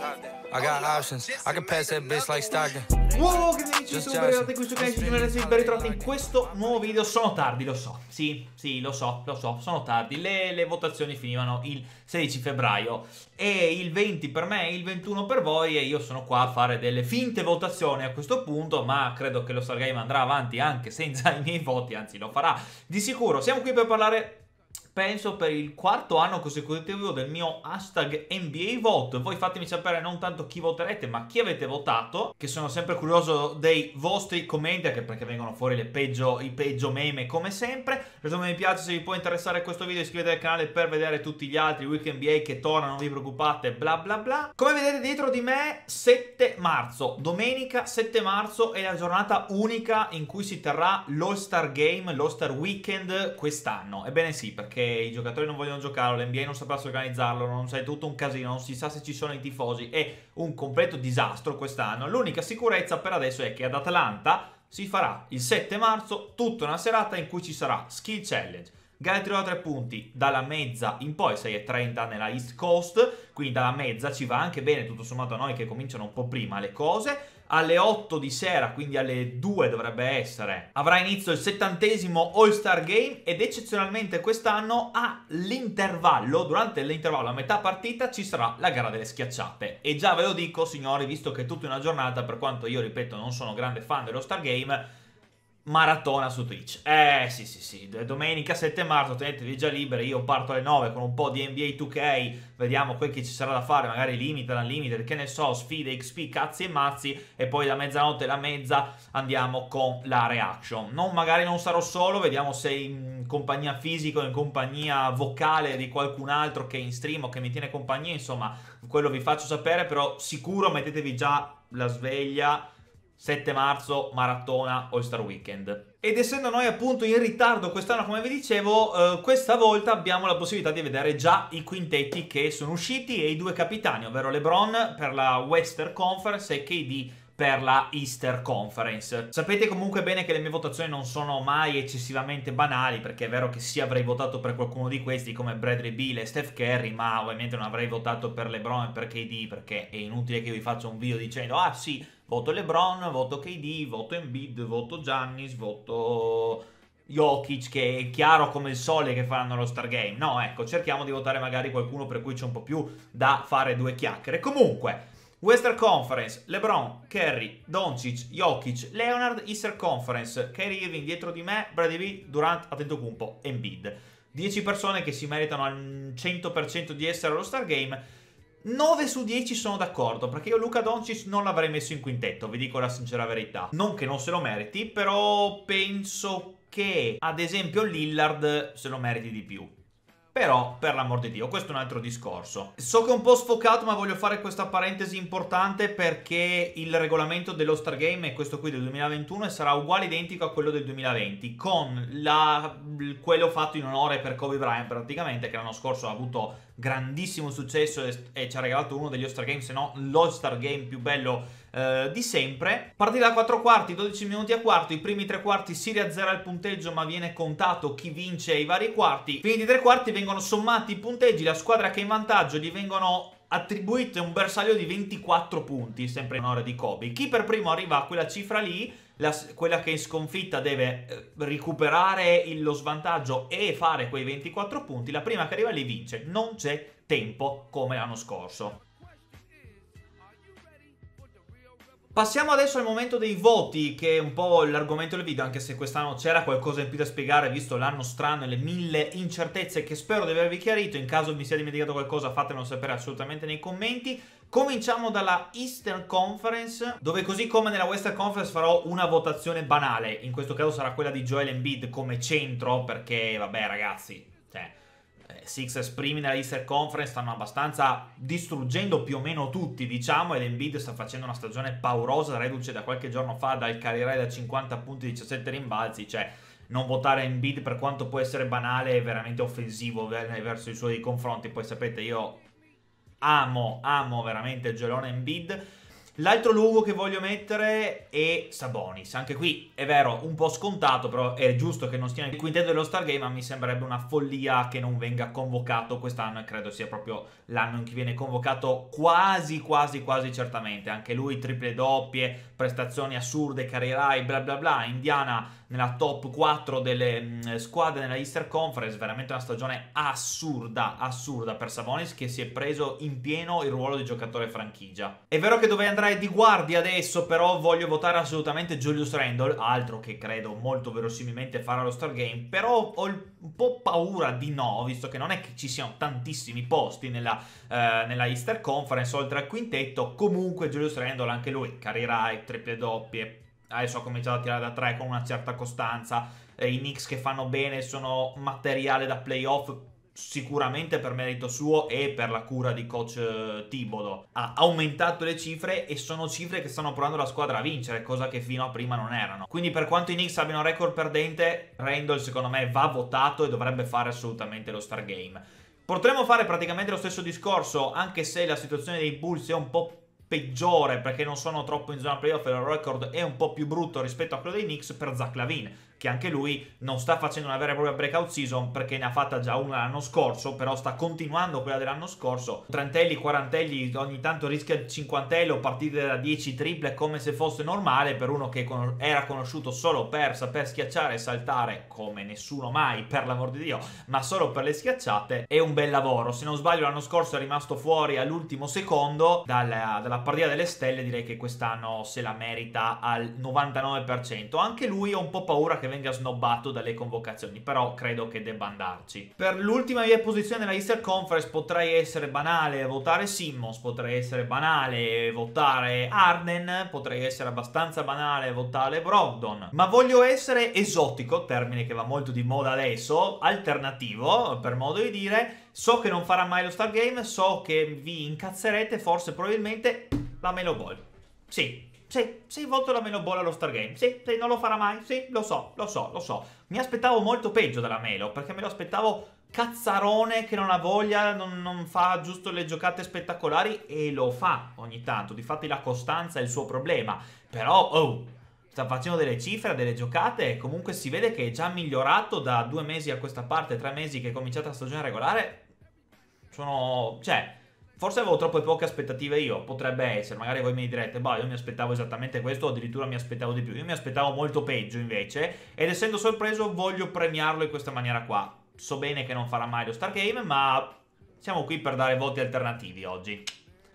I got options. I can pass that bitch like Stockton. Wow, che dici? Super arrivati qui su Crazy, ben ritrovati in questo nuovo video. Sono tardi, lo so. Sì, lo so, sono tardi. Le votazioni finivano il 16 febbraio e il 20 per me, il 21 per voi, e io sono qua a fare delle finte votazioni a questo punto, ma credo che lo Stargame andrà avanti anche senza i miei voti, anzi lo farà di sicuro. Siamo qui per parlare, penso per il quarto anno consecutivo, del mio hashtag NBAvote. Voi fatemi sapere non tanto chi voterete, ma chi avete votato, che sono sempre curioso dei vostri commenti, anche perché vengono fuori i peggio meme come sempre. Lasciate un mi piace se vi può interessare questo video, iscrivetevi al canale per vedere tutti gli altri week NBA che tornano, non vi preoccupate, bla bla bla. Come vedete dietro di me, 7 marzo, domenica 7 marzo è la giornata unica in cui si terrà l'All-Star Game, l'All-Star Weekend quest'anno. Ebbene sì, perché i giocatori non vogliono giocarlo, l'NBA non saprà organizzarlo, non sai, tutto un casino, non si sa se ci sono i tifosi, è un completo disastro quest'anno. L'unica sicurezza per adesso è che ad Atlanta si farà il 7 marzo tutta una serata in cui ci sarà Skill Challenge, gare di tiro da 3 punti dalla mezza in poi, 6:30 nella East Coast, quindi dalla mezza ci va anche bene tutto sommato a noi che cominciano un po' prima le cose. Alle 8 di sera, quindi alle 2 dovrebbe essere, avrà inizio il 70° All-Star Game, ed eccezionalmente quest'anno all'intervallo, durante l'intervallo a metà partita, ci sarà la gara delle schiacciate. E già ve lo dico signori, visto che è tutta una giornata, per quanto io ripeto non sono grande fan dell'All-Star Game, maratona su Twitch. Sì, domenica 7 marzo tenetevi già liberi, io parto alle 9 con un po' di NBA 2K, vediamo quel che ci sarà da fare, magari limita, unlimited, che ne so, sfide, XP, cazzi e mazzi, e poi da mezzanotte alla mezza andiamo con la reaction. Non, magari non sarò solo, vediamo se in compagnia fisica o in compagnia vocale di qualcun altro che è in stream o che mi tiene compagnia, insomma, quello vi faccio sapere, però sicuro mettetevi già la sveglia, 7 marzo, maratona, All-Star Weekend. Ed essendo noi appunto in ritardo quest'anno, come vi dicevo, questa volta abbiamo la possibilità di vedere già i quintetti che sono usciti e i due capitani, ovvero LeBron per la Western Conference e KD per la Easter Conference. Sapete comunque bene che le mie votazioni non sono mai eccessivamente banali, perché è vero che sì, avrei votato per qualcuno di questi come Bradley Beal e Steph Curry, ma ovviamente non avrei votato per LeBron e per KD, perché è inutile che vi faccio un video dicendo ah sì, voto LeBron, voto KD, voto Embiid, voto Giannis, voto Jokic, che è chiaro come il sole che faranno lo Star Game. No, ecco, cerchiamo di votare magari qualcuno per cui c'è un po' più da fare due chiacchiere. Comunque, Western Conference, LeBron, Curry, Doncic, Jokic, Leonard. Eastern Conference, Kyrie Irving dietro di me, Bradley Beal, Durant, Antetokounmpo, Embiid. 10 persone che si meritano al 100% di essere allo Star Game. 9 su 10 sono d'accordo, perché io Luka Doncic non l'avrei messo in quintetto, vi dico la sincera verità. Non che non se lo meriti, però penso che ad esempio Lillard se lo meriti di più. Però, per l'amor di Dio, questo è un altro discorso. So che è un po' sfocato, ma voglio fare questa parentesi importante perché il regolamento dello Star Game è questo qui del 2021 e sarà uguale identico a quello del 2020, con quello fatto in onore per Kobe Bryant praticamente, che l'anno scorso ha avuto grandissimo successo e ci ha regalato uno degli All-Star Game, se no l'All-Star Game più bello di sempre. Partita da 4 quarti, 12 minuti a quarto, i primi 3 quarti si riazzera il punteggio ma viene contato chi vince i vari quarti, finiti i 3 quarti vengono sommati i punteggi, la squadra che è in vantaggio gli vengono attribuite un bersaglio di 24 punti, sempre in onore di Kobe. Chi per primo arriva a quella cifra lì, quella che è in sconfitta deve recuperare lo svantaggio e fare quei 24 punti, la prima che arriva lì vince, non c'è tempo come l'anno scorso. Passiamo adesso al momento dei voti, che è un po' l'argomento del video, anche se quest'anno c'era qualcosa in più da spiegare, visto l'anno strano e le 1000 incertezze che spero di avervi chiarito. In caso mi sia dimenticato qualcosa fatemelo sapere assolutamente nei commenti. Cominciamo dalla Eastern Conference, dove così come nella Western Conference farò una votazione banale. In questo caso sarà quella di Joel Embiid come centro, perché vabbè ragazzi, cioè Sixers primi nella Eastern Conference stanno abbastanza distruggendo più o meno tutti, diciamo, ed Embiid sta facendo una stagione paurosa, reduce da qualche giorno fa dal career da 50 punti, 17 rimbalzi, cioè non votare Embiid per quanto può essere banale è veramente offensivo verso i suoi confronti. Poi sapete, io amo veramente Joel Embiid. L'altro lungo che voglio mettere è Sabonis. Anche qui è vero, un po' scontato, però è giusto che non stia nel quintetto dello Stargame, ma mi sembrerebbe una follia che non venga convocato quest'anno, e credo sia proprio l'anno in cui viene convocato quasi certamente. Anche lui triple doppie, prestazioni assurde, carrierai, bla bla bla, Indiana nella top 4 delle squadre nella Eastern Conference, veramente una stagione assurda per Sabonis, che si è preso in pieno il ruolo di giocatore franchigia. È vero che dove andare di guardia adesso, però voglio votare assolutamente Julius Randle, altro che credo molto verosimilmente farà lo Stargame, però ho un po' paura di no, visto che non è che ci siano tantissimi posti nella Easter Conference oltre al quintetto. Comunque Julius Randle, anche lui, carrierai, triple doppie, adesso ha cominciato a tirare da 3 con una certa costanza, i Knicks che fanno bene sono materiale da playoff, sicuramente per merito suo e per la cura di coach Thibodeau. Ha aumentato le cifre e sono cifre che stanno provando la squadra a vincere, cosa che fino a prima non erano. Quindi per quanto i Knicks abbiano un record perdente, Randle secondo me va votato e dovrebbe fare assolutamente lo Stargame. Potremmo fare praticamente lo stesso discorso, anche se la situazione dei Bulls è un po' peggiore perché non sono troppo in zona playoff e il record è un po' più brutto rispetto a quello dei Knicks, per Zach Lavine, che anche lui non sta facendo una vera e propria breakout season perché ne ha fatta già una l'anno scorso, però sta continuando quella dell'anno scorso, trentelli, quarantelli, ogni tanto rischia il cinquantello, partite da 10 triple come se fosse normale per uno che era conosciuto solo per saper schiacciare e saltare come nessuno mai, per l'amor di Dio, ma solo per le schiacciate. È un bel lavoro, se non sbaglio l'anno scorso è rimasto fuori all'ultimo secondo dalla partita delle stelle, direi che quest'anno se la merita al 99%. Anche lui ho un po' paura che venga snobbato dalle convocazioni, però credo che debba andarci. Per l'ultima mia posizione nella Eastern Conference potrei essere banale, votare Simmons, potrei essere banale, votare Harden, potrei essere abbastanza banale, votare Brogdon, ma voglio essere esotico, termine che va molto di moda adesso, alternativo per modo di dire. So che non farà mai lo Stargame, so che vi incazzerete, forse, probabilmente, LaMelo Ball. Sì, voto LaMelo Ball allo Stargame. Sì, non lo farà mai, sì, lo so. Mi aspettavo molto peggio da LaMelo, perché me lo aspettavo cazzarone che non ha voglia, non fa giusto le giocate spettacolari, e lo fa ogni tanto. Difatti la costanza è il suo problema, però, sta facendo delle cifre, delle giocate, e comunque si vede che è già migliorato da 2 mesi a questa parte, 3 mesi che è cominciata la stagione regolare. Forse avevo troppe poche aspettative io, potrebbe essere, magari voi mi direte, bah, io mi aspettavo esattamente questo, o addirittura mi aspettavo di più. Io mi aspettavo molto peggio invece, ed essendo sorpreso voglio premiarlo in questa maniera qua. So bene che non farà mai lo Stargame, ma siamo qui per dare voti alternativi oggi.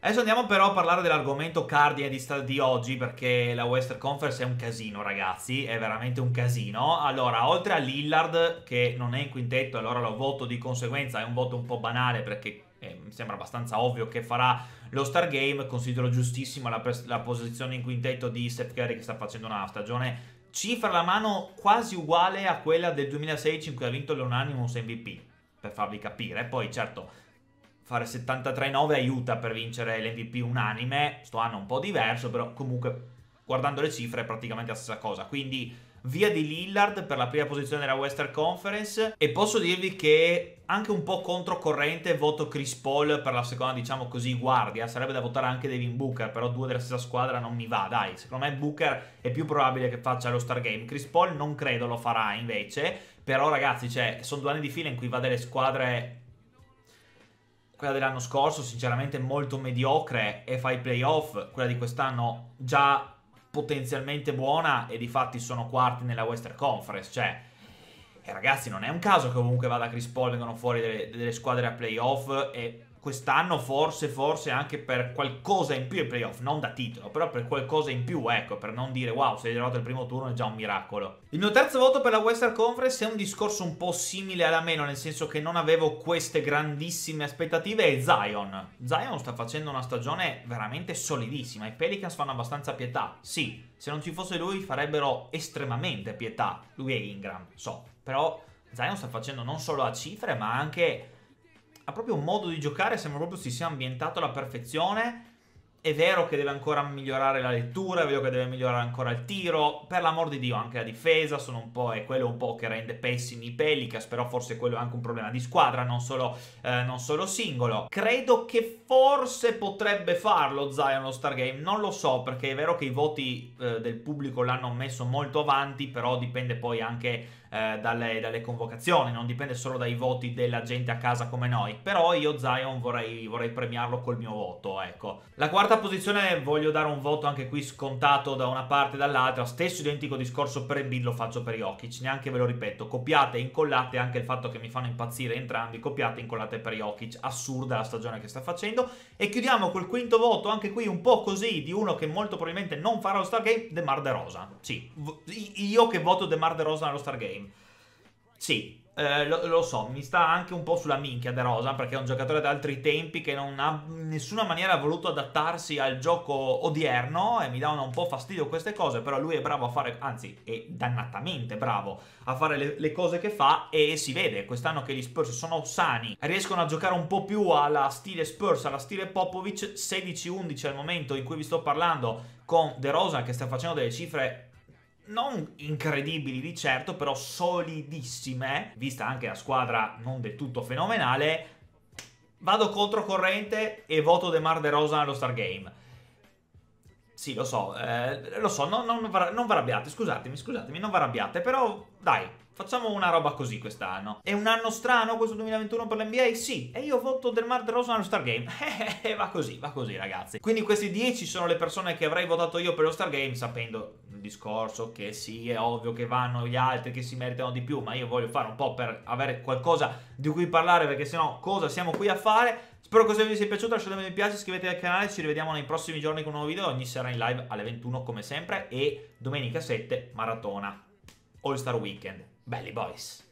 Adesso andiamo però a parlare dell'argomento cardine di oggi, perché la Western Conference è un casino, ragazzi, è veramente un casino. Allora, oltre a Lillard, che non è in quintetto, allora lo voto di conseguenza, è un voto un po' banale perché mi sembra abbastanza ovvio che farà lo Stargame. Considero giustissima la posizione in quintetto di Seth Curry, che sta facendo una stagione cifra alla mano quasi uguale a quella del 2016 in cui ha vinto l'Unanimous MVP, per farvi capire. Poi certo, fare 73-9 aiuta per vincere l'MVP unanime, sto anno è un po' diverso, però comunque guardando le cifre è praticamente la stessa cosa. Quindi via di Lillard per la prima posizione della Western Conference, e posso dirvi che anche un po' controcorrente voto Chris Paul per la seconda, diciamo così, guardia. Sarebbe da votare anche Devin Booker, però 2 della stessa squadra non mi va, dai. Secondo me Booker è più probabile che faccia lo Stargame, Chris Paul non credo lo farà invece, però ragazzi, sono 2 anni di fila in cui va delle squadre, quella dell'anno scorso sinceramente molto mediocre e fa i playoff, quella di quest'anno già potenzialmente buona e difatti sono quarti nella Western Conference, E ragazzi, non è un caso che comunque vada Chris Paul, vengono fuori delle squadre a playoff, e quest'anno forse anche per qualcosa in più ai playoff, non da titolo, però per qualcosa in più, ecco, per non dire wow, se hai girato il primo turno è già un miracolo. Il mio terzo voto per la Western Conference è un discorso un po' simile alla meno, nel senso che non avevo queste grandissime aspettative, è Zion. Zion sta facendo una stagione veramente solidissima, i Pelicans fanno abbastanza pietà, sì, se non ci fosse lui farebbero estremamente pietà, lui e Ingram, però Zion sta facendo non solo a cifre ma anche ha proprio un modo di giocare, sembra proprio si sia ambientato alla perfezione, È vero che deve ancora migliorare la lettura, è vero che deve migliorare ancora il tiro, per l'amor di Dio anche la difesa, sono un po', è quello un po' che rende pessimi i Pelicans, però forse quello è anche un problema di squadra, non solo singolo. Credo che forse potrebbe farlo Zion lo Star Game, non lo so, perché è vero che i voti del pubblico l'hanno messo molto avanti, però dipende poi anche dalle convocazioni, non dipende solo dai voti della gente a casa come noi, però io Zion vorrei premiarlo col mio voto, ecco. La quarta posizione voglio dare un voto anche qui scontato da una parte e dall'altra, stesso identico discorso per Embiid lo faccio per Jokic, neanche ve lo ripeto, copiate e incollate, anche il fatto che mi fanno impazzire entrambi, copiate e incollate per Jokic, assurda la stagione che sta facendo. E chiudiamo col quinto voto, anche qui un po' così, di uno che molto probabilmente non farà lo Star Game, DeMar DeRozan. Sì, io che voto DeMar DeRozan allo Star Game. Sì, lo so, mi sta anche un po' sulla minchia DeRozan, perché è un giocatore da altri tempi che non ha in nessuna maniera voluto adattarsi al gioco odierno e mi danno un po' fastidio queste cose, però lui è bravo a fare, anzi è dannatamente bravo a fare le cose che fa, e si vede quest'anno che gli Spurs sono sani, riescono a giocare un po' più alla stile Spurs, alla stile Popovic. 16-11 al momento in cui vi sto parlando, con DeRozan che sta facendo delle cifre non incredibili di certo, però solidissime, vista anche la squadra non del tutto fenomenale. Vado controcorrente e voto DeMar DeRozan allo Star Game. Sì, lo so, non vi arrabbiate, scusatemi, non vi arrabbiate, però dai, facciamo una roba così quest'anno. È un anno strano questo 2021 per l'NBA? Sì, e io voto DeMar DeRozan allo Star Game. Va così ragazzi. Quindi questi 10 sono le persone che avrei votato io per lo Star Game, sapendo il discorso che sì, è ovvio che vanno gli altri, che si meritano di più, ma io voglio fare un po' per avere qualcosa di cui parlare, perché sennò cosa siamo qui a fare? Spero che questo video vi sia piaciuto, lasciatemi un mi piace, iscrivetevi al canale, ci rivediamo nei prossimi giorni con un nuovo video, ogni sera in live alle 21 come sempre, e domenica 7 maratona All Star Weekend. Belli boys!